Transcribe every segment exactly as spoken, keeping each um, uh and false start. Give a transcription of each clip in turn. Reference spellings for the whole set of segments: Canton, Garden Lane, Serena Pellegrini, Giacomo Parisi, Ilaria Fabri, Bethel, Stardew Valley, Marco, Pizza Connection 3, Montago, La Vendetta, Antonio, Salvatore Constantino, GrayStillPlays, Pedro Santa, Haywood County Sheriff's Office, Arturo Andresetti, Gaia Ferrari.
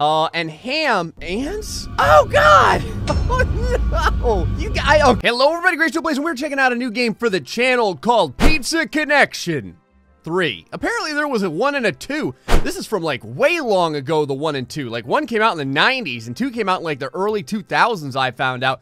Uh, and ham, ants? Oh God! Oh no! You guys, okay. Hello everybody, GrayStillPlays, and we're checking out a new game for the channel called Pizza Connection three. Apparently there was a one and a two. This is from like way long ago, the one and two. Like one came out in the nineties and two came out in like the early two thousands, I found out.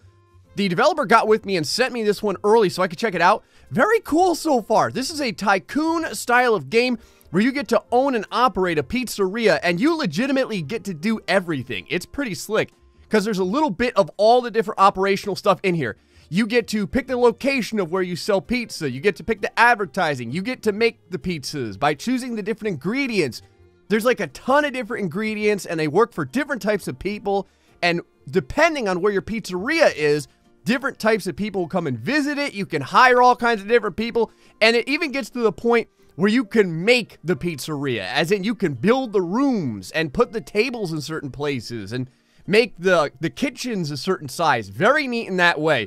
The developer got with me and sent me this one early so I could check it out. Very cool so far. This is a tycoon style of game where you get to own and operate a pizzeria, and you legitimately get to do everything. It's pretty slick, because there's a little bit of all the different operational stuff in here. You get to pick the location of where you sell pizza, you get to pick the advertising, you get to make the pizzas by choosing the different ingredients. There's like a ton of different ingredients, and they work for different types of people, and depending on where your pizzeria is, different types of people come and visit it. You can hire all kinds of different people, and it even gets to the point where you can make the pizzeria, as in you can build the rooms and put the tables in certain places and make the, the kitchens a certain size. Very neat in that way.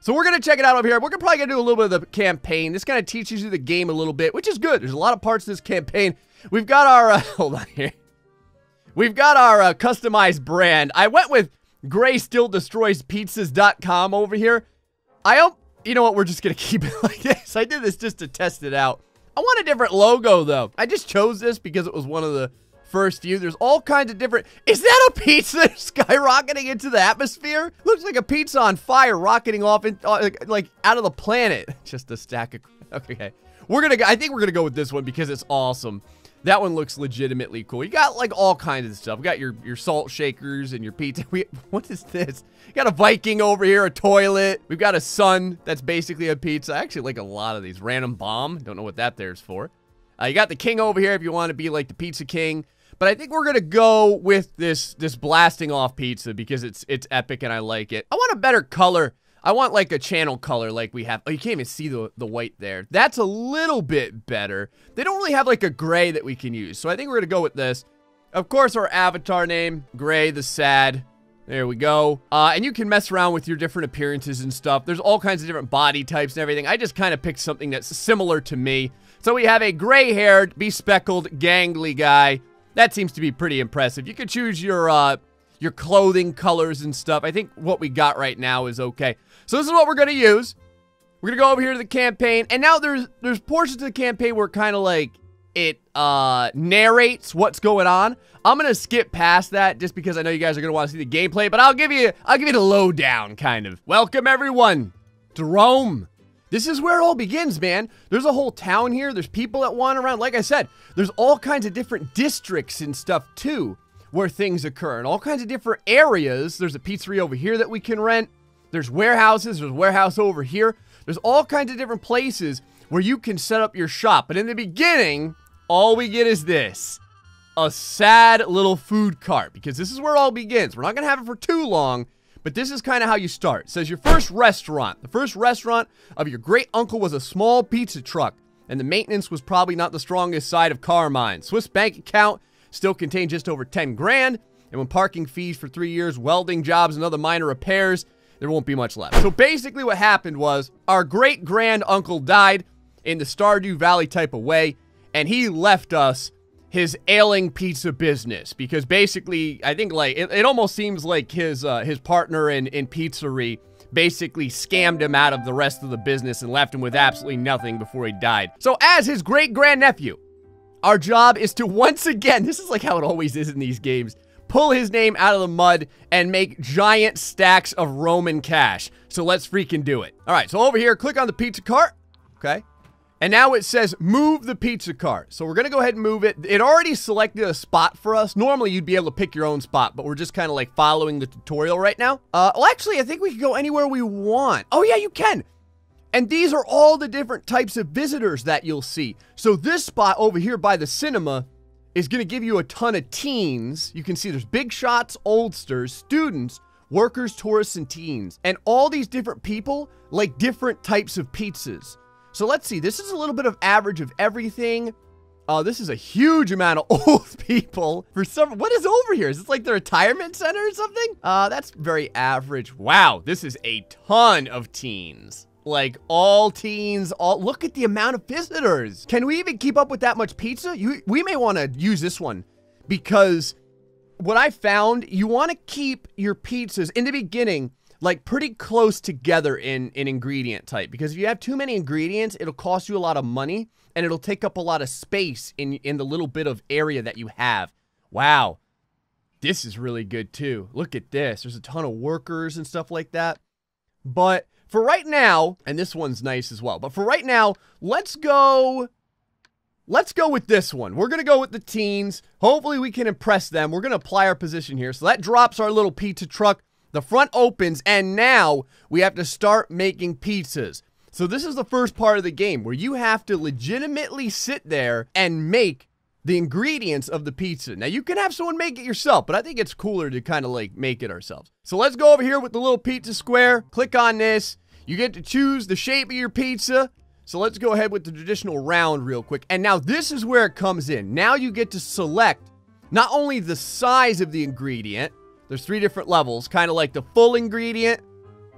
So we're gonna check it out over here. We're probably gonna do a little bit of the campaign. This kind of teaches you the game a little bit, which is good. There's a lot of parts to this campaign. We've got our, uh, hold on here. We've got our uh, customized brand. I went with Gray Still Destroys Pizzas dot com over here. I hope, you know what, we're just gonna keep it like this. I did this just to test it out. I want a different logo, though. I just chose this because it was one of the first few. There's all kinds of different... Is that a pizza skyrocketing into the atmosphere? Looks like a pizza on fire rocketing off, in, uh, like, like, out of the planet. Just a stack of... Okay. We're gonna... I think we're gonna go with this one because it's awesome. That one looks legitimately cool. You got, like, all kinds of stuff. We got your, your salt shakers and your pizza. We, what is this? You got a Viking over here, a toilet. We've got a sun that's basically a pizza. I actually like a lot of these. Random bomb. Don't know what that there's for. Uh, you got the king over here if you want to be, like, the pizza king. But I think we're going to go with this this blasting off pizza because it's it's epic and I like it. I want a better color. I want, like, a channel color like we have. Oh, you can't even see the, the white there. That's a little bit better. They don't really have, like, a gray that we can use. So I think we're going to go with this. Of course, our avatar name, Gray the Sad. There we go. Uh, and you can mess around with your different appearances and stuff. There's all kinds of different body types and everything. I just kind of picked something that's similar to me. So we have a gray-haired, bespeckled, gangly guy. That seems to be pretty impressive. You can choose your... Uh, your clothing colors and stuff. I think what we got right now is okay. So this is what we're gonna use. We're gonna go over here to the campaign, and now there's there's portions of the campaign where kind of like it uh, narrates what's going on. I'm gonna skip past that just because I know you guys are gonna want to see the gameplay, but I'll give you I'll give you the lowdown kind of. Welcome everyone to Rome. This is where it all begins, man. There's a whole town here. There's people that wander around. Like I said, there's all kinds of different districts and stuff too, where things occur in all kinds of different areas. There's a pizzeria over here that we can rent. There's warehouses, there's a warehouse over here. There's all kinds of different places where you can set up your shop. But in the beginning, all we get is this, a sad little food cart, because this is where it all begins. We're not gonna have it for too long, but this is kind of how you start. It says your first restaurant. The first restaurant of your great uncle was a small pizza truck, and the maintenance was probably not the strongest side of Carmine. Swiss bank account still contained just over ten grand, and when parking fees for three years, welding jobs, and other minor repairs, there won't be much left. So basically what happened was our great-grand uncle died in the Stardew Valley type of way, and he left us his ailing pizza business because basically, I think like, it, it almost seems like his uh, his partner in, in pizzeria basically scammed him out of the rest of the business and left him with absolutely nothing before he died. So as his great-grandnephew, our job is to once again, this is like how it always is in these games, pull his name out of the mud and make giant stacks of Roman cash. So let's freaking do it. All right, so over here, click on the pizza cart, okay? And now it says move the pizza cart. So we're gonna go ahead and move it. It already selected a spot for us. Normally you'd be able to pick your own spot, but we're just kind of like following the tutorial right now. Uh, well, actually, I think we can go anywhere we want. Oh yeah, you can. And these are all the different types of visitors that you'll see. So this spot over here by the cinema is gonna give you a ton of teens. You can see there's big shots, oldsters, students, workers, tourists, and teens. And all these different people like different types of pizzas. So let's see, this is a little bit of average of everything. Uh, this is a huge amount of old people. For some, what is over here? Is this like the retirement center or something? Uh, that's very average. Wow, this is a ton of teens. Like all teens, all look at the amount of visitors. Can we even keep up with that much pizza? You, we may want to use this one because what I found, you want to keep your pizzas in the beginning like pretty close together in in ingredient type, because if you have too many ingredients, it'll cost you a lot of money and it'll take up a lot of space in in the little bit of area that you have. Wow, this is really good too. Look at this. There's a ton of workers and stuff like that. But for right now, and this one's nice as well, but for right now, let's go, let's go with this one. We're gonna go with the teens. Hopefully we can impress them. We're gonna apply our position here. So that drops our little pizza truck. The front opens, and now we have to start making pizzas. So this is the first part of the game where you have to legitimately sit there and make the ingredients of the pizza. Now you can have someone make it yourself, but I think it's cooler to kind of like make it ourselves. So let's go over here with the little pizza square. Click on this. You get to choose the shape of your pizza. So let's go ahead with the traditional round real quick. And now this is where it comes in. Now you get to select not only the size of the ingredient. There's three different levels, kind of like the full ingredient,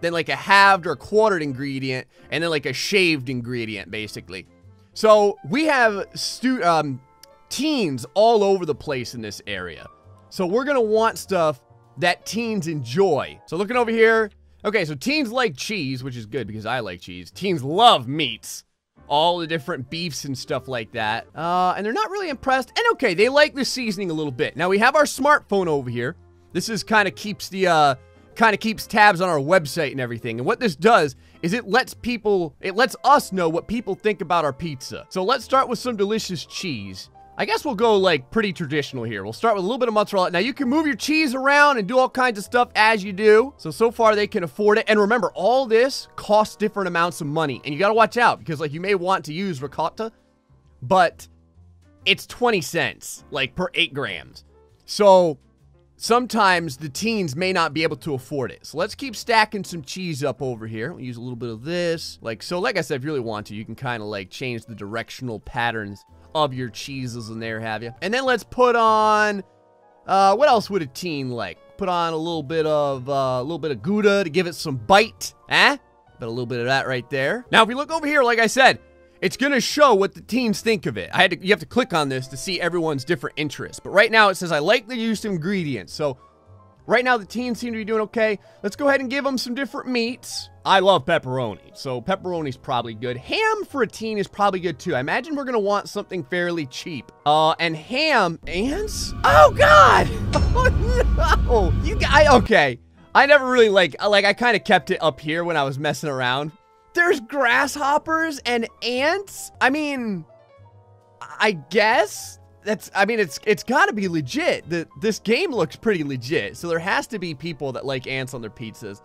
then like a halved or quartered ingredient, and then like a shaved ingredient, basically. So we have stu um, teens all over the place in this area, so we're gonna want stuff that teens enjoy. So looking over here, okay, so teens like cheese, which is good because I like cheese. Teens love meats, all the different beefs and stuff like that, uh, and they're not really impressed. And okay, they like the seasoning a little bit. Now we have our smartphone over here. This is kind of keeps the uh, kind of keeps tabs on our website and everything. And what this does is it lets people, it lets us know what people think about our pizza. So let's start with some delicious cheese. I guess we'll go like pretty traditional here. We'll start with a little bit of mozzarella. Now you can move your cheese around and do all kinds of stuff as you do. So, so far they can afford it. And remember, all this costs different amounts of money. And you gotta watch out because like you may want to use ricotta, but it's twenty cents like per eight grams. So sometimes the teens may not be able to afford it. So let's keep stacking some cheese up over here. We'll use a little bit of this. Like, so like I said, if you really want to, you can kind of like change the directional patterns of your cheeses in there, have you? And then let's put on, uh, what else would a teen like? Put on a little bit of, uh, a little bit of Gouda to give it some bite, eh? But a little bit of that right there. Now, if you look over here, like I said, it's gonna show what the teens think of it. I had to, you have to click on this to see everyone's different interests. But right now it says, I like the used ingredients. So right now the teens seem to be doing okay. Let's go ahead and give them some different meats. I love pepperoni, so pepperoni's probably good. Ham for a teen is probably good too. I imagine we're gonna want something fairly cheap. Uh, and ham, ants? Oh God! Oh no! You guys, okay. I never really like, like I kind of kept it up here when I was messing around. There's grasshoppers and ants? I mean, I guess that's, I mean, it's it's gotta be legit. The, this game looks pretty legit, so there has to be people that like ants on their pizzas.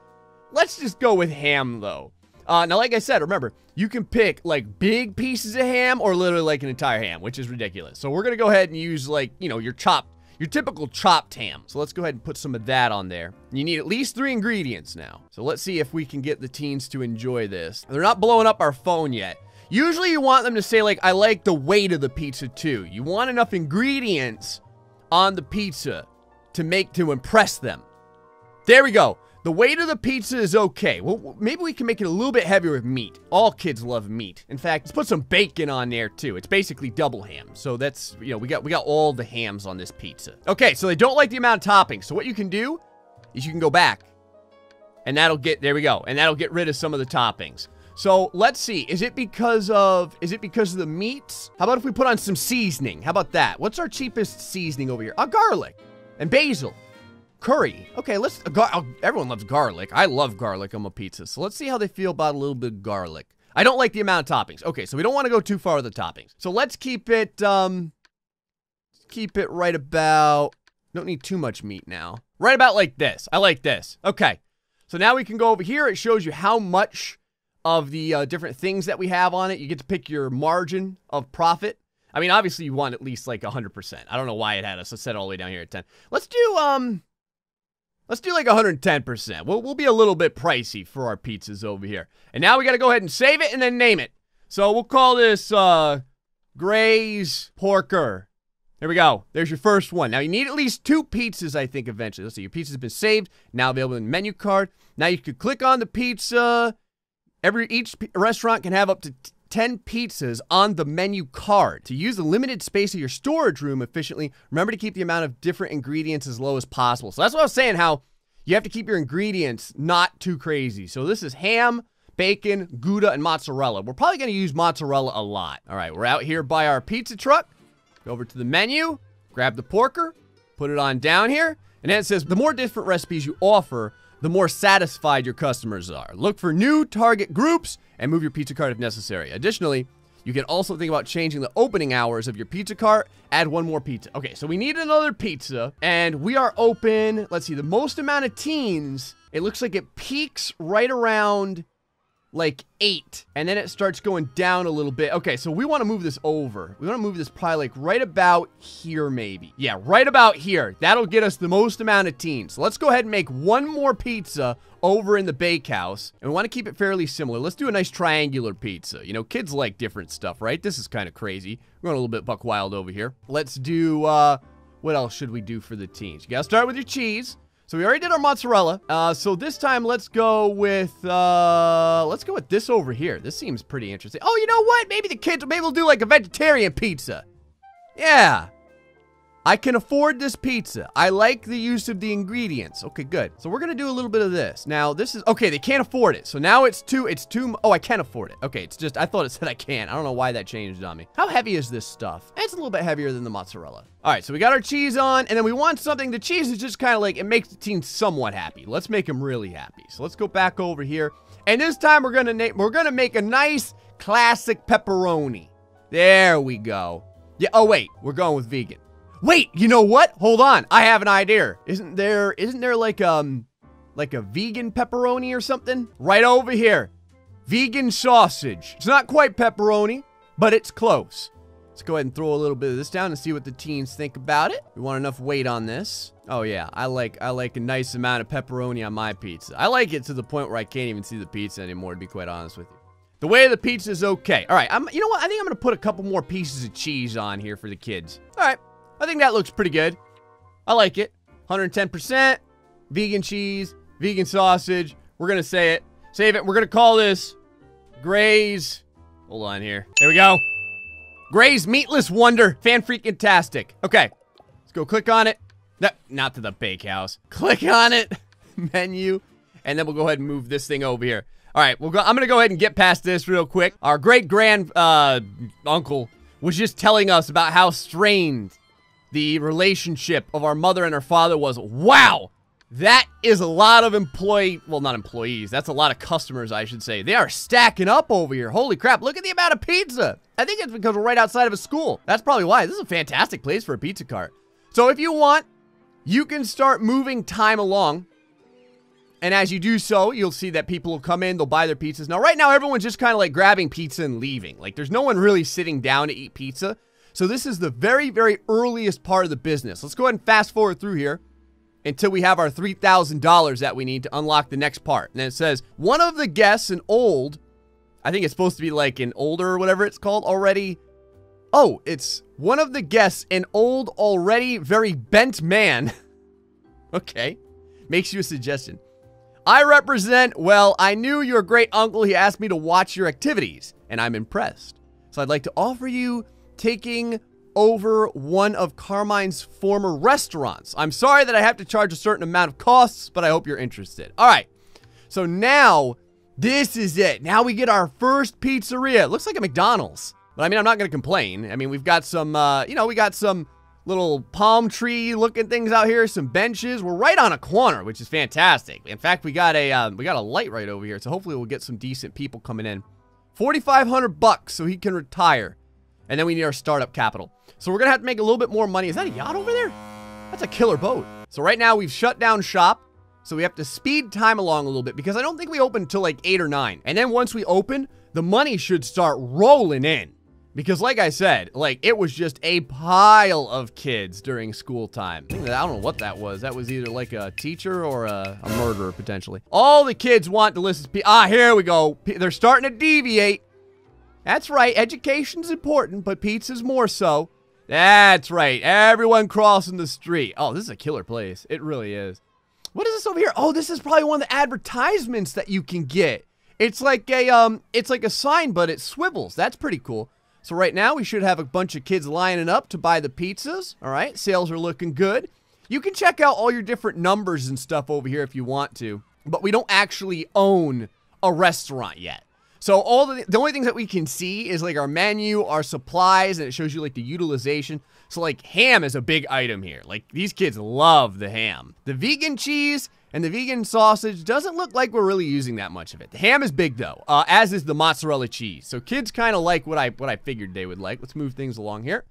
Let's just go with ham, though. Uh, now, like I said, remember, you can pick, like, big pieces of ham or literally, like, an entire ham, which is ridiculous. So we're gonna go ahead and use, like, you know, your chopped, your typical chopped ham. So let's go ahead and put some of that on there. You need at least three ingredients now. So let's see if we can get the teens to enjoy this. They're not blowing up our phone yet. Usually you want them to say, like, I like the weight of the pizza, too. You want enough ingredients on the pizza to make, to impress them. There we go. The weight of the pizza is okay. Well, maybe we can make it a little bit heavier with meat. All kids love meat. In fact, let's put some bacon on there too. It's basically double ham. So that's, you know, we got we got all the hams on this pizza. Okay, so they don't like the amount of toppings. So what you can do is you can go back and that'll get, there we go. And that'll get rid of some of the toppings. So let's see, is it because of, is it because of the meats? How about if we put on some seasoning? How about that? What's our cheapest seasoning over here? A garlic and basil. Curry. Okay, let's, uh, everyone loves garlic. I love garlic on my pizza. So let's see how they feel about a little bit of garlic. I don't like the amount of toppings. Okay, so we don't want to go too far with the toppings. So let's keep it, um, keep it right about, don't need too much meat now. Right about like this. I like this. Okay, so now we can go over here. It shows you how much of the uh, different things that we have on it. You get to pick your margin of profit. I mean, obviously you want at least like one hundred percent. I don't know why it had us set all the way down here at ten. Let's do, um... Let's do like one hundred ten percent. We'll, we'll be a little bit pricey for our pizzas over here. And now we gotta go ahead and save it and then name it. So we'll call this, uh, Gray's Porker. There we go. There's your first one. Now you need at least two pizzas, I think, eventually. Let's see, your pizza's been saved. Now available in the menu card. Now you can click on the pizza. Every, each restaurant can have up to ten pizzas on the menu card. To use the limited space of your storage room efficiently, remember to keep the amount of different ingredients as low as possible. So that's what I was saying, how you have to keep your ingredients not too crazy. So this is ham, bacon, Gouda, and mozzarella. We're probably gonna use mozzarella a lot. All right, we're out here by our pizza truck. Go over to the menu, grab the porker, put it on down here, and then it says, the more different recipes you offer, the more satisfied your customers are. Look for new target groups and move your pizza cart if necessary. Additionally, you can also think about changing the opening hours of your pizza cart. Add one more pizza. Okay, so we need another pizza, and we are open, let's see, the most amount of teens, it looks like it peaks right around like eight, and then it starts going down a little bit. Okay, so we want to move this over. We want to move this probably like right about here, maybe. Yeah, right about here. That'll get us the most amount of teens. So let's go ahead and make one more pizza over in the bakehouse, and we want to keep it fairly similar. Let's do a nice triangular pizza. You know, kids like different stuff, right? This is kind of crazy. We're going a little bit buck wild over here. Let's do, uh, what else should we do for the teens? You got to start with your cheese. So we already did our mozzarella. Uh, so this time let's go with, uh, let's go with this over here. This seems pretty interesting. Oh, you know what? Maybe the kids, maybe we'll do like a vegetarian pizza. Yeah. I can afford this pizza. I like the use of the ingredients. Okay, good. So we're gonna do a little bit of this. Now this is, okay, they can't afford it. So now it's too, it's too, oh, I can afford it. Okay, it's just, I thought it said I can. I don't know why that changed on me. How heavy is this stuff? It's a little bit heavier than the mozzarella. All right, so we got our cheese on, and then we want something. The cheese is just kind of like, it makes the teens somewhat happy. Let's make them really happy. So let's go back over here, and this time we're gonna we're gonna make a nice classic pepperoni. There we go. Yeah. Oh wait, we're going with vegan. Wait, you know what? Hold on, I have an idea. Isn't there isn't there like um like a vegan pepperoni or something? Right over here, vegan sausage. It's not quite pepperoni, but it's close. Let's go ahead and throw a little bit of this down and see what the teens think about it. We want enough weight on this. Oh yeah, I like I like a nice amount of pepperoni on my pizza. I like it to the point where I can't even see the pizza anymore, to be quite honest with you. The way of the pizza is okay. All right, I'm, you know what? I think I'm gonna put a couple more pieces of cheese on here for the kids. All right, I think that looks pretty good. I like it. one hundred ten percent, vegan cheese, vegan sausage. We're gonna say it, save it. We're gonna call this Gray's, hold on here. There we go. Gray's Meatless Wonder, fan-freaking-tastic. Okay, let's go click on it. No, not to the bakehouse. Click on it, menu, and then we'll go ahead and move this thing over here. All right, we'll go, I'm gonna go ahead and get past this real quick. Our great-grand uh, uncle was just telling us about how strained the relationship of our mother and our father was. Wow, that is a lot of employee, well, not employees, that's a lot of customers, I should say. They are stacking up over here. Holy crap, look at the amount of pizza. I think it's because we're right outside of a school. That's probably why. This is a fantastic place for a pizza cart. So if you want, you can start moving time along. And as you do so, you'll see that people will come in, they'll buy their pizzas. Now, right now, everyone's just kind of like grabbing pizza and leaving. Like, there's no one really sitting down to eat pizza. So this is the very, very earliest part of the business. Let's go ahead and fast forward through here until we have our three thousand dollars that we need to unlock the next part. And then it says, one of the guests, an old, I think it's supposed to be like an older or whatever it's called already. Oh, it's one of the guests, an old, already very bent man. Okay, makes you a suggestion. I represent, well, I knew your great uncle. He asked me to watch your activities, and I'm impressed. So I'd like to offer you taking over one of Carmine's former restaurants. I'm sorry that I have to charge a certain amount of costs, but I hope you're interested. All right, so now this is it. Now we get our first pizzeria. It looks like a McDonald's, but I mean, I'm not gonna complain. I mean, we've got some, uh, you know, we got some little palm tree looking things out here, some benches. We're right on a corner, which is fantastic. In fact, we got a, um, we got a light right over here, so hopefully we'll get some decent people coming in. forty-five hundred bucks so he can retire. And then we need our startup capital. So we're gonna have to make a little bit more money. Is that a yacht over there? That's a killer boat. So right now we've shut down shop. So we have to speed time along a little bit because I don't think we open until like eight or nine. And then once we open, the money should start rolling in. Because like I said, like it was just a pile of kids during school time. I don't know what that was. That was either like a teacher or a, a murderer potentially. All the kids want delicious pizza. Ah, here we go. They're starting to deviate. That's right, education's important, but pizza's more so. That's right, everyone crossing the street. Oh, this is a killer place, it really is. What is this over here? Oh, this is probably one of the advertisements that you can get. It's like a um, it's like a sign, but it swivels. That's pretty cool. So right now we should have a bunch of kids lining up to buy the pizzas. All right, sales are looking good. You can check out all your different numbers and stuff over here if you want to, but we don't actually own a restaurant yet. So all the, the only things that we can see is like our menu, our supplies, and it shows you like the utilization. So like ham is a big item here. Like these kids love the ham. The vegan cheese and the vegan sausage doesn't look like we're really using that much of it. The ham is big though, uh, as is the mozzarella cheese. So kids kind of like what I, what I figured they would like. Let's move things along here.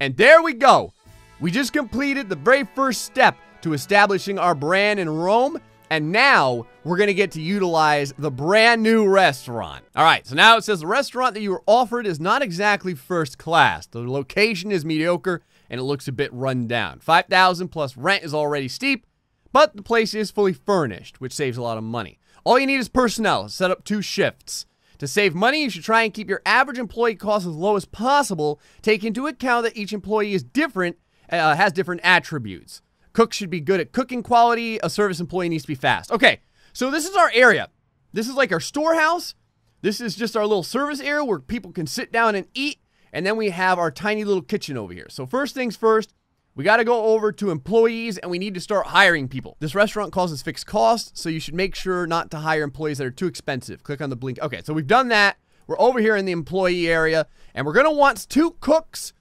And there we go. We just completed the very first step to establishing our brand in Rome. And now, we're going to get to utilize the brand new restaurant. Alright, so now it says the restaurant that you were offered is not exactly first class. The location is mediocre, and it looks a bit run down. five thousand dollars plus rent is already steep, but the place is fully furnished, which saves a lot of money. All you need is personnel. Set up two shifts. To save money, you should try and keep your average employee cost as low as possible. Take into account that each employee is different, uh, has different attributes. Cook should be good at cooking quality. A service employee needs to be fast. Okay, so this is our area. This is like our storehouse. This is just our little service area where people can sit down and eat. And then we have our tiny little kitchen over here. So first things first, we got to go over to employees and we need to start hiring people. This restaurant causes fixed costs, so you should make sure not to hire employees that are too expensive. Click on the blink. Okay, so we've done that. We're over here in the employee area and we're going to want two cooks,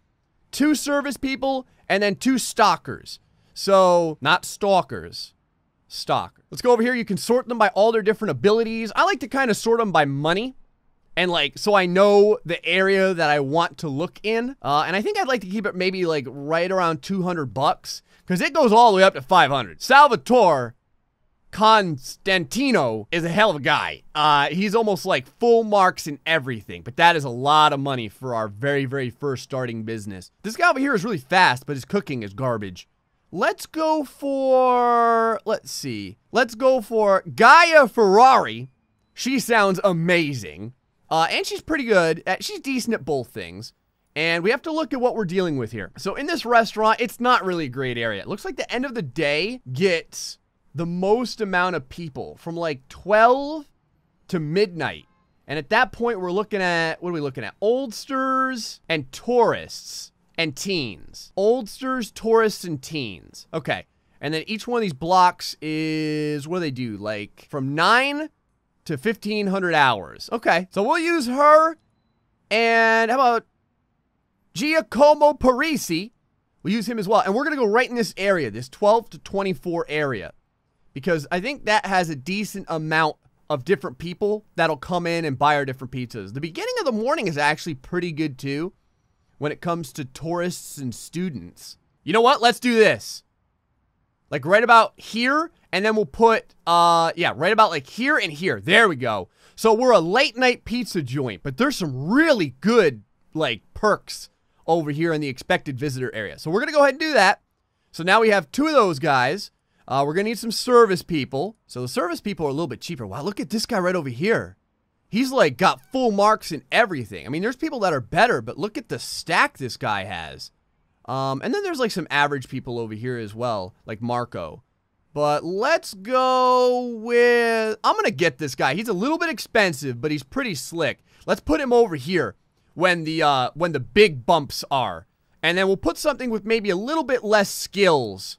two service people, and then two stockers. So, not stalkers. Stock. Let's go over here. You can sort them by all their different abilities. I like to kind of sort them by money. And like, so I know the area that I want to look in. Uh, and I think I'd like to keep it maybe like right around two hundred bucks. Because it goes all the way up to five hundred. Salvatore Constantino is a hell of a guy. Uh, he's almost like full marks in everything. But that is a lot of money for our very, very first starting business. This guy over here is really fast, but his cooking is garbage. Let's go for, let's see, let's go for Gaia Ferrari. She sounds amazing. Uh, and she's pretty good at, she's decent at both things. And we have to look at what we're dealing with here. So in this restaurant, it's not really a great area. It looks like the end of the day gets the most amount of people from like twelve to midnight. And at that point, we're looking at, what are we looking at? Oldsters and tourists. And teens. Oldsters, tourists, and teens. Okay. And then each one of these blocks is, what do they do? Like, from nine to fifteen hundred hours. Okay. So we'll use her. And how about Giacomo Parisi? We'll use him as well. And we're going to go right in this area, this twelve to twenty-four area. Because I think that has a decent amount of different people that'll come in and buy our different pizzas. The beginning of the morning is actually pretty good, too. When it comes to tourists and students. You know what? Let's do this. Like right about here. And then we'll put, uh, yeah, right about like here and here. There we go. So we're a late night pizza joint. But there's some really good, like, perks over here in the expected visitor area. So we're going to go ahead and do that. So now we have two of those guys. Uh, we're going to need some service people. So the service people are a little bit cheaper. Wow, look at this guy right over here. He's like got full marks in everything. I mean, there's people that are better, but look at the stack this guy has. Um, and then there's like some average people over here as well, like Marco. But let's go with, I'm going to get this guy. He's a little bit expensive, but he's pretty slick. Let's put him over here when the, uh, when the big bumps are. And then we'll put something with maybe a little bit less skills,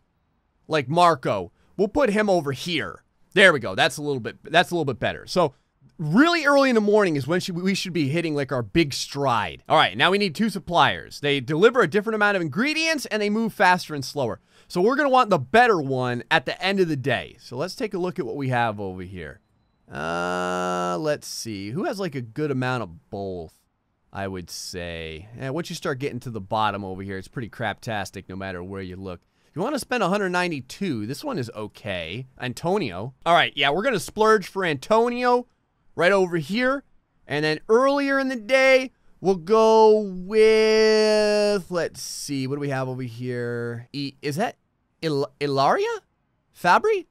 like Marco. We'll put him over here. There we go. That's a little bit, that's a little bit better. So really early in the morning is when we should be hitting like our big stride. All right, now we need two suppliers. They deliver a different amount of ingredients and they move faster and slower. So we're going to want the better one at the end of the day. So let's take a look at what we have over here. Uh, let's see. Who has like a good amount of both, I would say. And once you start getting to the bottom over here, it's pretty craptastic no matter where you look. You want to spend one hundred ninety-two. This one is okay. Antonio. All right, yeah, we're going to splurge for Antonio. Right over here. And then earlier in the day, we'll go with, let's see, what do we have over here? E is that Il Ilaria Fabri?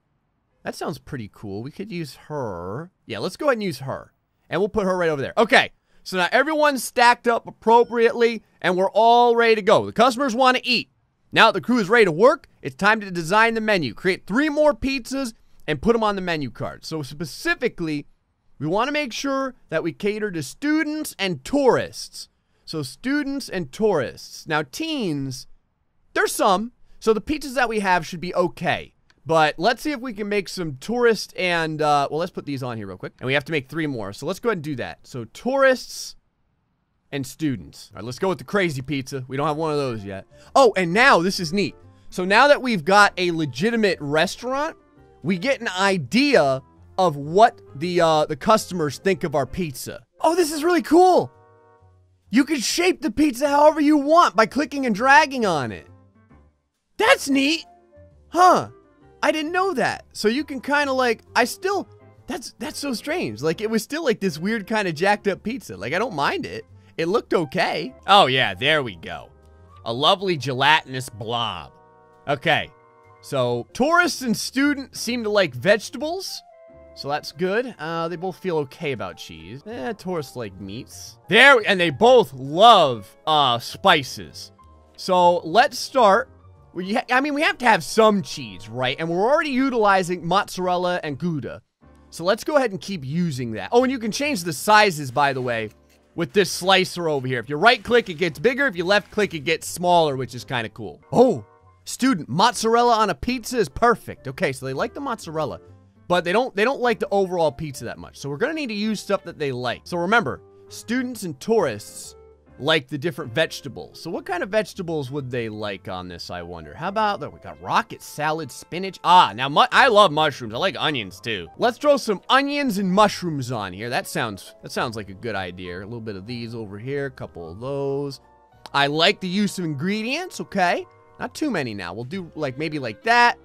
That sounds pretty cool. We could use her. Yeah, let's go ahead and use her. And we'll put her right over there. Okay, so now everyone's stacked up appropriately, and we're all ready to go. The customers want to eat. Now that the crew is ready to work, it's time to design the menu. Create three more pizzas and put them on the menu card. So specifically, We want to make sure that we cater to students and tourists. So students and tourists. Now teens, there's some. So the pizzas that we have should be okay. But let's see if we can make some tourists and, uh, well, let's put these on here real quick. And we have to make three more. So let's go ahead and do that. So tourists and students. All right, let's go with the crazy pizza. We don't have one of those yet. Oh, and now this is neat. So now that we've got a legitimate restaurant, we get an idea of what the, uh, the customers think of our pizza. Oh, this is really cool. You can shape the pizza however you want by clicking and dragging on it. That's neat. Huh. I didn't know that. So you can kind of like, I still, that's that's so strange. Like it was still like this weird kind of jacked up pizza. Like I don't mind it. It looked okay. Oh yeah, there we go. A lovely gelatinous blob. Okay, so tourists and students seem to like vegetables. So that's good. Uh, they both feel okay about cheese. Eh, tourists like meats. There, and they both love uh, spices. So let's start. We I mean, we have to have some cheese, right? And we're already utilizing mozzarella and Gouda. So let's go ahead and keep using that. Oh, and you can change the sizes, by the way, with this slicer over here. If you right-click, it gets bigger. If you left-click, it gets smaller, which is kind of cool. Oh, student, mozzarella on a pizza is perfect. Okay, so they like the mozzarella, but they don't, they don't like the overall pizza that much. So we're going to need to use stuff that they like. So remember, students and tourists like the different vegetables. So what kind of vegetables would they like on this, I wonder? How about, there we got rocket salad, spinach. Ah, now I love mushrooms. I like onions too. Let's throw some onions and mushrooms on here. That sounds, that sounds like a good idea. A little bit of these over here, a couple of those. I like the use of ingredients, okay. Not too many now. We'll do like maybe like that.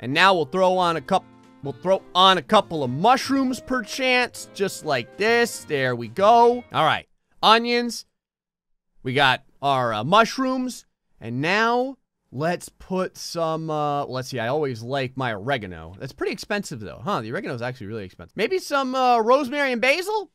And now we'll throw on a cup, we'll throw on a couple of mushrooms perchance, just like this. There we go. All right, onions. We got our uh, mushrooms, and now let's put some, uh, let's see, I always like my oregano. That's pretty expensive though, huh? The oregano is actually really expensive. Maybe some uh, rosemary and basil?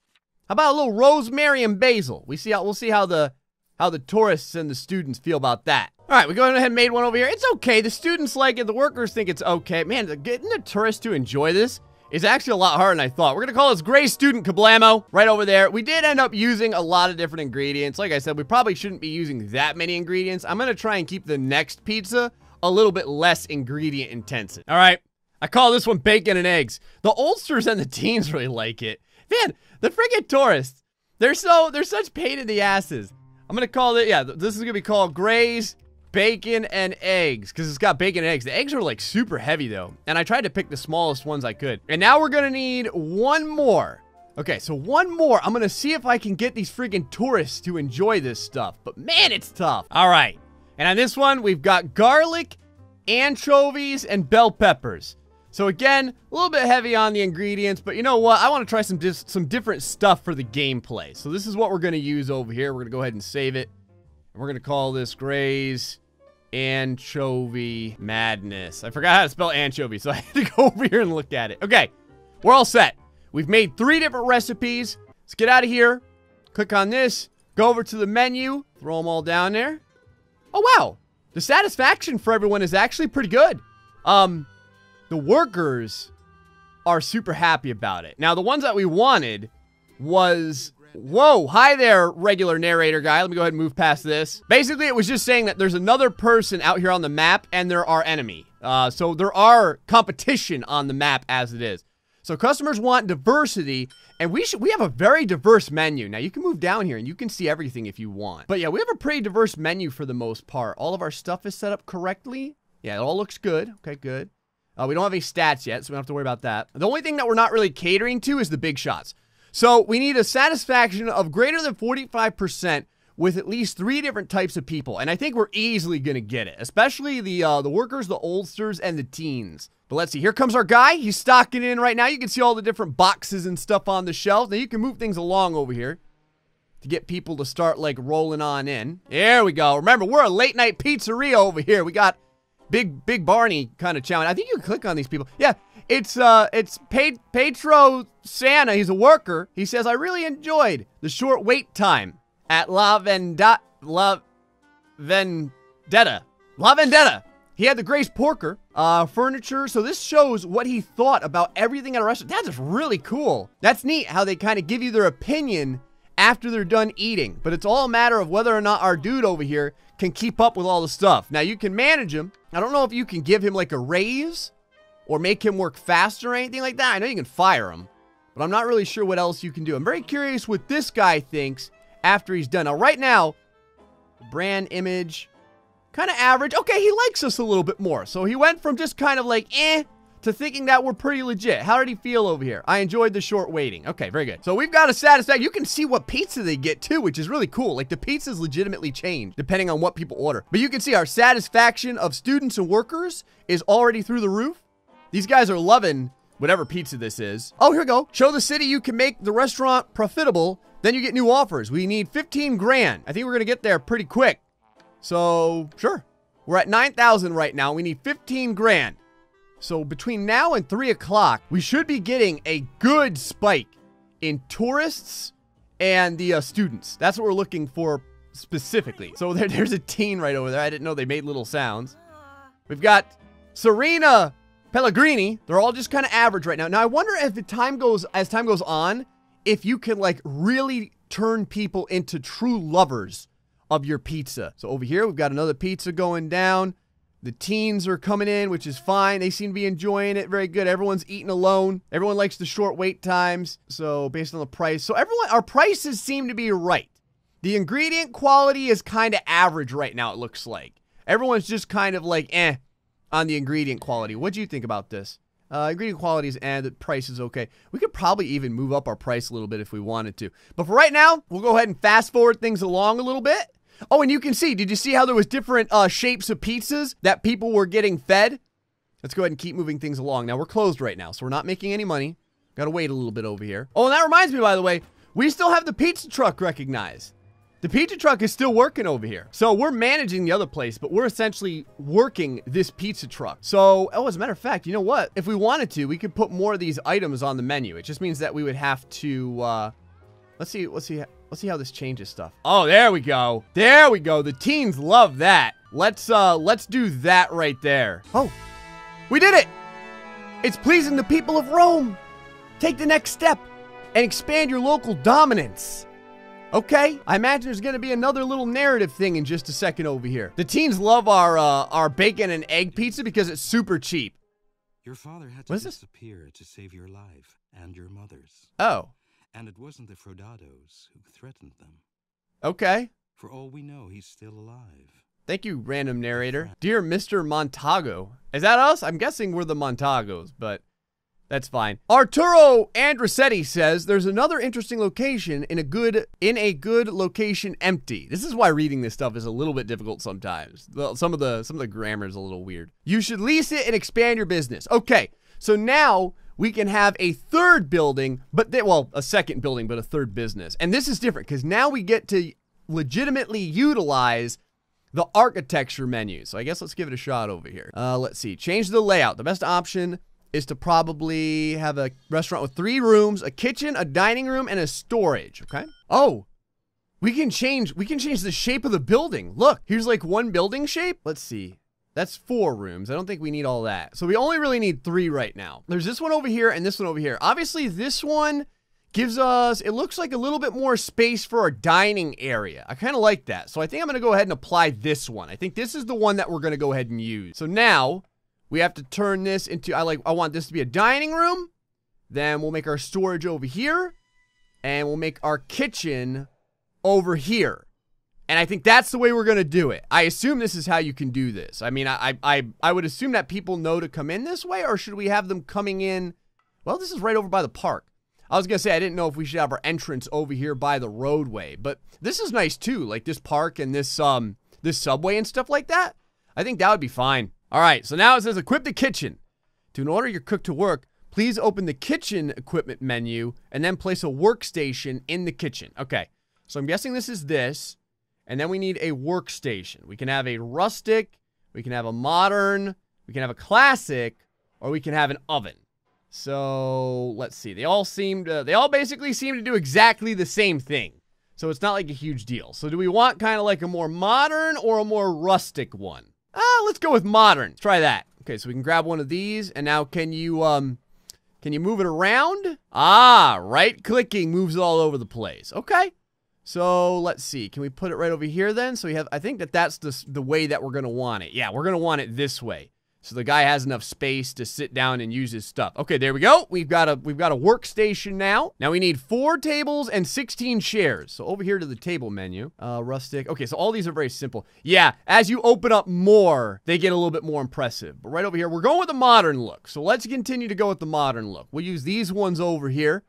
How about a little rosemary and basil? We see how, we'll see how the, how the tourists and the students feel about that. All right, we're going ahead and made one over here. It's okay, the students like it, the workers think it's okay. Man, getting the tourists to enjoy this is actually a lot harder than I thought. We're gonna call this Gray Student Kablamo right over there. We did end up using a lot of different ingredients. Like I said, we probably shouldn't be using that many ingredients. I'm gonna try and keep the next pizza a little bit less ingredient intensive. All right, I call this one bacon and eggs. The oldsters and the teens really like it. Man, the friggin' tourists, they're so, they're such pain in the asses. I'm gonna call it, yeah, this is gonna be called Gray's Bacon and Eggs, because it's got bacon and eggs. The eggs are like super heavy though, and I tried to pick the smallest ones I could. And now we're gonna need one more. Okay, so one more. I'm gonna see if I can get these freaking tourists to enjoy this stuff, but man, it's tough. All right, and on this one, we've got garlic, anchovies, and bell peppers. So again, a little bit heavy on the ingredients, but you know what? I wanna try some, dis some different stuff for the gameplay. So this is what we're gonna use over here. We're gonna go ahead and save it. And we're gonna call this Gray's Anchovy Madness. I forgot how to spell anchovy, so I had to go over here and look at it. Okay, we're all set. We've made three different recipes. Let's get out of here. Click on this, go over to the menu, throw them all down there. Oh wow, the satisfaction for everyone is actually pretty good. Um, The workers are super happy about it. Now, the ones that we wanted was, whoa, hi there, regular narrator guy. Let me go ahead and move past this. Basically, it was just saying that there's another person out here on the map and they're our enemy. Uh, so there are competition on the map as it is. So customers want diversity, and we should, we have a very diverse menu. Now you can move down here and you can see everything if you want. But yeah, we have a pretty diverse menu for the most part. All of our stuff is set up correctly. Yeah, it all looks good. Okay, good. Uh, we don't have any stats yet, so we don't have to worry about that. The only thing that we're not really catering to is the big shots. So we need a satisfaction of greater than forty-five percent with at least three different types of people. And I think we're easily going to get it, especially the uh, the workers, the oldsters, and the teens. But let's see. Here comes our guy. He's stocking in right now. You can see all the different boxes and stuff on the shelves. Now, you can move things along over here to get people to start, like, rolling on in. There we go. Remember, we're a late-night pizzeria over here. We got Big Big Barney kind of challenge. I think you can click on these people. Yeah, it's uh, it's Pedro Santa. He's a worker. He says, I really enjoyed the short wait time at La Vendetta. La Vendetta. La Vendetta. He had the Grace Porker. uh, furniture. So this shows what he thought about everything at a restaurant. That's just really cool. That's neat how they kind of give you their opinion after they're done eating. But it's all a matter of whether or not our dude over here can keep up with all the stuff. Now, you can manage him. I don't know if you can give him like a raise or make him work faster or anything like that. I know you can fire him, but I'm not really sure what else you can do. I'm very curious what this guy thinks after he's done. Now, right now, brand image, kind of average. Okay, he likes us a little bit more. So he went from just kind of like, eh, to thinking that we're pretty legit. How did he feel over here? I enjoyed the short waiting. Okay, very good. So we've got a satisfaction. You can see what pizza they get too, which is really cool. Like the pizzas legitimately change depending on what people order. But you can see our satisfaction of students and workers is already through the roof. These guys are loving whatever pizza this is. Oh, here we go. Show the city you can make the restaurant profitable. Then you get new offers. We need fifteen grand. I think we're gonna get there pretty quick. So sure. We're at nine thousand right now. We need fifteen grand. So between now and three o'clock, we should be getting a good spike in tourists and the uh, students. That's what we're looking for specifically. So there, there's a teen right over there. I didn't know they made little sounds. We've got Serena Pellegrini. They're all just kind of average right now. Now I wonder if the time goes, as time goes on, if you can like really turn people into true lovers of your pizza. So over here, we've got another pizza going down. The teens are coming in, which is fine. They seem to be enjoying it very good. Everyone's eating alone. Everyone likes the short wait times. So based on the price, so everyone, our prices seem to be right. The ingredient quality is kind of average right now, it looks like. Everyone's just kind of like, eh, on the ingredient quality. What do you think about this? Uh, ingredient quality is eh, the price is okay. We could probably even move up our price a little bit if we wanted to. But for right now, we'll go ahead and fast forward things along a little bit. Oh, and you can see, did you see how there was different uh, shapes of pizzas that people were getting fed? Let's go ahead and keep moving things along. Now, we're closed right now, so we're not making any money. Gotta wait a little bit over here. Oh, and that reminds me, by the way, we still have the pizza truck recognized. The pizza truck is still working over here. So we're managing the other place, but we're essentially working this pizza truck. So, oh, as a matter of fact, you know what? If we wanted to, we could put more of these items on the menu. It just means that we would have to, uh, let's see, let's see. Let's see how this changes stuff. Oh, there we go. There we go. The teens love that. Let's uh, let's do that right there. Oh, we did it. It's pleasing the people of Rome. Take the next step and expand your local dominance. Okay, I imagine there's gonna be another little narrative thing in just a second over here. The teens love our uh, our bacon and egg pizza because it's super cheap. Your father had to disappear to save your life and your mother's. Oh. And it wasn't the Frodados who threatened them. Okay. For all we know, he's still alive. Thank you, random narrator. Dear Mister Montago. Is that us? I'm guessing we're the Montagos, but that's fine. Arturo Andresetti says, there's another interesting location in a good in a good location empty. This is why reading this stuff is a little bit difficult sometimes. Well, some of the, some of the grammar is a little weird. You should lease it and expand your business. Okay, so now we can have a third building, but they, well, a second building, but a third business. And this is different because now we get to legitimately utilize the architecture menu. So I guess let's give it a shot over here. Uh, let's see, change the layout. The best option is to probably have a restaurant with three rooms, a kitchen, a dining room, and a storage, okay? Oh, we can change, we can change the shape of the building. Look, here's like one building shape. Let's see. That's four rooms. I don't think we need all that. So we only really need three right now. There's this one over here and this one over here. Obviously, this one gives us, it looks like a little bit more space for our dining area. I kind of like that. So I think I'm going to go ahead and apply this one. I think this is the one that we're going to go ahead and use. So now we have to turn this into, I like, I want this to be a dining room. Then we'll make our storage over here and we'll make our kitchen over here. And I think that's the way we're gonna do it. I assume this is how you can do this. I mean, I, I I would assume that people know to come in this way, or should we have them coming in? Well, this is right over by the park. I was gonna say, I didn't know if we should have our entrance over here by the roadway, but this is nice too, like this park and this, um, this subway and stuff like that. I think that would be fine. All right, so now it says equip the kitchen. To order your cook to work, please open the kitchen equipment menu and then place a workstation in the kitchen. Okay, so I'm guessing this is this. And then we need a workstation. We can have a rustic, we can have a modern, we can have a classic, or we can have an oven. So let's see, they all seem to, they all basically seem to do exactly the same thing. So it's not like a huge deal. So do we want kind of like a more modern or a more rustic one? Ah, uh, let's go with modern. Let's try that. Okay, so we can grab one of these, and now can you, um, can you move it around? Ah, right-clicking moves it all over the place. Okay. So, let's see. Can we put it right over here, then? So we have, I think that that's the, the way that we're going to want it. Yeah, we're going to want it this way. So the guy has enough space to sit down and use his stuff. Okay, there we go. We've got a we've got a workstation now. Now we need four tables and sixteen chairs. So over here to the table menu. Uh, rustic. Okay, so all these are very simple. Yeah, as you open up more, they get a little bit more impressive. But right over here, we're going with the modern look. So let's continue to go with the modern look. We'll use these ones over here.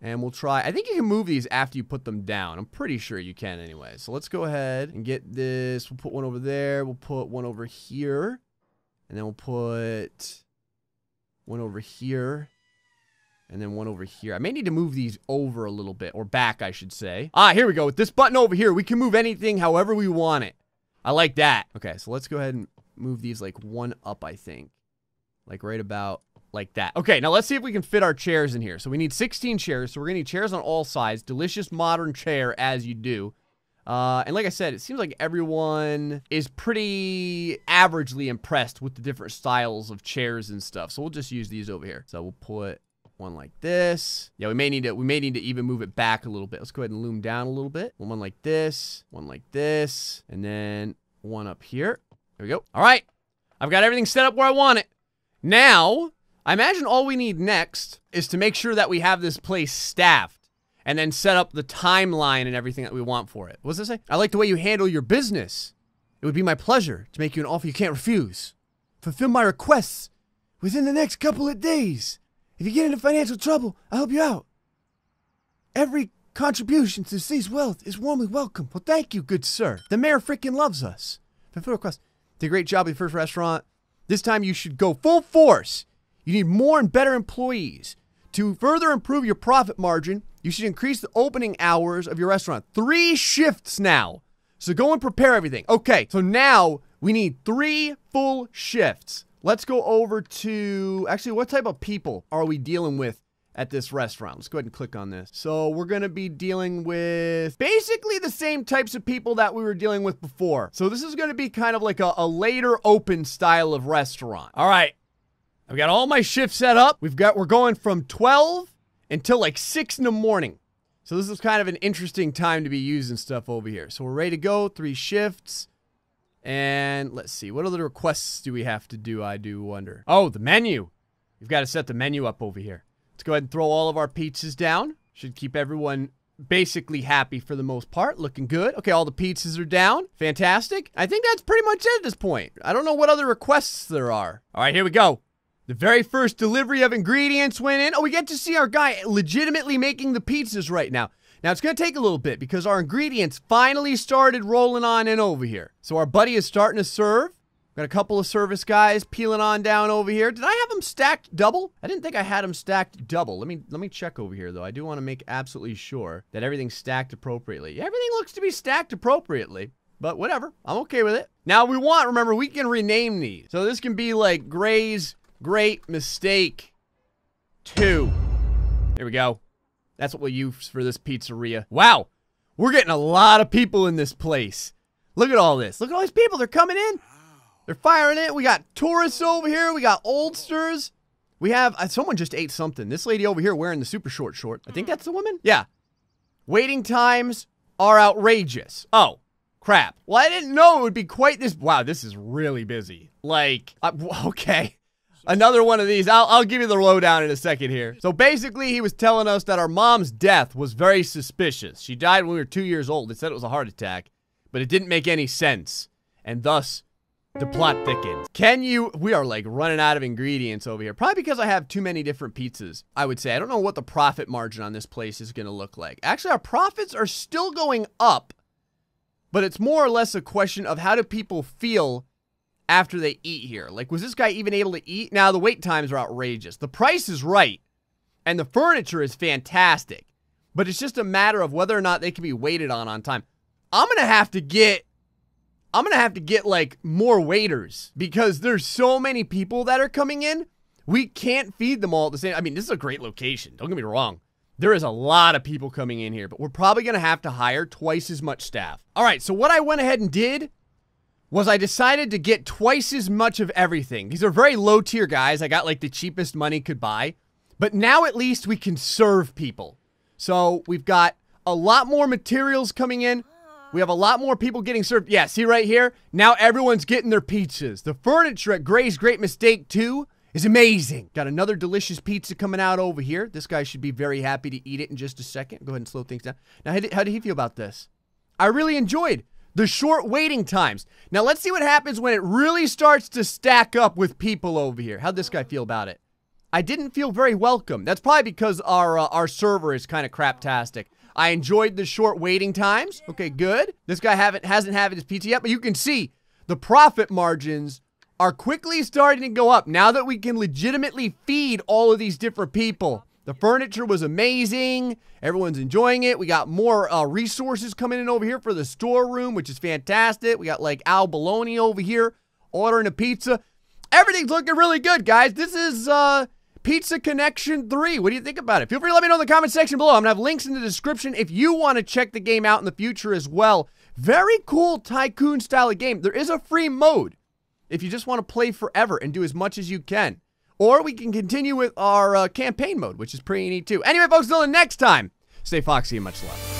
And we'll try, I think you can move these after you put them down. I'm pretty sure you can anyway. So let's go ahead and get this. We'll put one over there. We'll put one over here. And then we'll put one over here. And then one over here. I may need to move these over a little bit. Or back, I should say. Ah, here we go. With this button over here, we can move anything however we want it. I like that. Okay, so let's go ahead and move these like one up, I think. Like right about... like that. Okay, now let's see if we can fit our chairs in here. So we need sixteen chairs, so we're gonna need chairs on all sides. Delicious modern chair as you do. Uh, and like I said, it seems like everyone is pretty averagely impressed with the different styles of chairs and stuff. So we'll just use these over here. So we'll put one like this. Yeah, we may need to we may need to even move it back a little bit. Let's go ahead and loom down a little bit. One like this, one like this, and then one up here. There we go. All right, I've got everything set up where I want it. Now, I imagine all we need next is to make sure that we have this place staffed and then set up the timeline and everything that we want for it. What does it say? I like the way you handle your business. It would be my pleasure to make you an offer you can't refuse. Fulfill my requests within the next couple of days. If you get into financial trouble, I'll help you out. Every contribution to seize wealth is warmly welcome. Well, thank you, good sir. The mayor freaking loves us. Fulfill requests. Did a great job at the first restaurant. This time you should go full force. You need more and better employees. To further improve your profit margin, you should increase the opening hours of your restaurant. Three shifts now. So go and prepare everything. Okay, so now we need three full shifts. Let's go over to, actually, what type of people are we dealing with at this restaurant? Let's go ahead and click on this. So we're gonna be dealing with basically the same types of people that we were dealing with before. So this is gonna be kind of like a, a later open style of restaurant. All right. I've got all my shifts set up. We've got, we're going from twelve until like six in the morning. So this is kind of an interesting time to be using stuff over here. So we're ready to go, three shifts. And let's see, what other requests do we have to do, I do wonder. Oh, the menu. We've got to set the menu up over here. Let's go ahead and throw all of our pizzas down. Should keep everyone basically happy for the most part, looking good. Okay, all the pizzas are down. Fantastic. I think that's pretty much it at this point. I don't know what other requests there are. All right, here we go. The very first delivery of ingredients went in. Oh, we get to see our guy legitimately making the pizzas right now. Now, it's going to take a little bit because our ingredients finally started rolling on in over here. So our buddy is starting to serve. Got a couple of service guys peeling on down over here. Did I have them stacked double? I didn't think I had them stacked double. Let me let me check over here, though. I do want to make absolutely sure that everything's stacked appropriately. Everything looks to be stacked appropriately. But whatever. I'm okay with it. Now, we want, remember, we can rename these. So this can be like Gray's... Great mistake. Two. There we go. That's what we'll use for this pizzeria. Wow. We're getting a lot of people in this place. Look at all this. Look at all these people. They're coming in. They're firing it. We got tourists over here. We got oldsters. We have... Uh, someone just ate something. This lady over here wearing the super short short. I think that's the woman? Yeah. Waiting times are outrageous. Oh. Crap. Well, I didn't know it would be quite this... Wow, this is really busy. Like... Uh, okay. Another one of these. I'll, I'll give you the lowdown in a second here. So basically, he was telling us that our mom's death was very suspicious. She died when we were two years old. It said it was a heart attack, but it didn't make any sense. And thus, the plot thickens. Can you... We are, like, running out of ingredients over here. Probably because I have too many different pizzas, I would say. I don't know what the profit margin on this place is going to look like. Actually, our profits are still going up, but it's more or less a question of how do people feel after they eat here. Like, was this guy even able to eat? Now, the wait times are outrageous. The price is right. And the furniture is fantastic. But it's just a matter of whether or not they can be waited on on time. I'm going to have to get... I'm going to have to get, like, more waiters. Because there's so many people that are coming in. We can't feed them all at the same... I mean, this is a great location. Don't get me wrong. There is a lot of people coming in here. But we're probably going to have to hire twice as much staff. All right, so what I went ahead and did... was I decided to get twice as much of everything. These are very low tier guys. I got like the cheapest money could buy. But now at least we can serve people. So we've got a lot more materials coming in. We have a lot more people getting served. Yeah, see right here? Now everyone's getting their pizzas. The furniture at Gray's Great Mistake two is amazing. Got another delicious pizza coming out over here. This guy should be very happy to eat it in just a second. Go ahead and slow things down. Now, how did, how did he feel about this? I really enjoyed the short waiting times. Now, let's see what happens when it really starts to stack up with people over here. How'd this guy feel about it? I didn't feel very welcome. That's probably because our uh, our server is kind of craptastic. I enjoyed the short waiting times. Okay, good. This guy haven't, hasn't had his pizza yet, but you can see the profit margins are quickly starting to go up now that we can legitimately feed all of these different people. The furniture was amazing. Everyone's enjoying it. We got more uh, resources coming in over here for the storeroom, which is fantastic. We got like Al Bologna over here ordering a pizza. Everything's looking really good, guys. This is... uh. Pizza Connection three. What do you think about it? Feel free to let me know in the comment section below. I'm going to have links in the description if you want to check the game out in the future as well. Very cool tycoon style of game. There is a free mode if you just want to play forever and do as much as you can. Or we can continue with our uh, campaign mode, which is pretty neat too. Anyway, folks, until the next time, stay foxy and much love.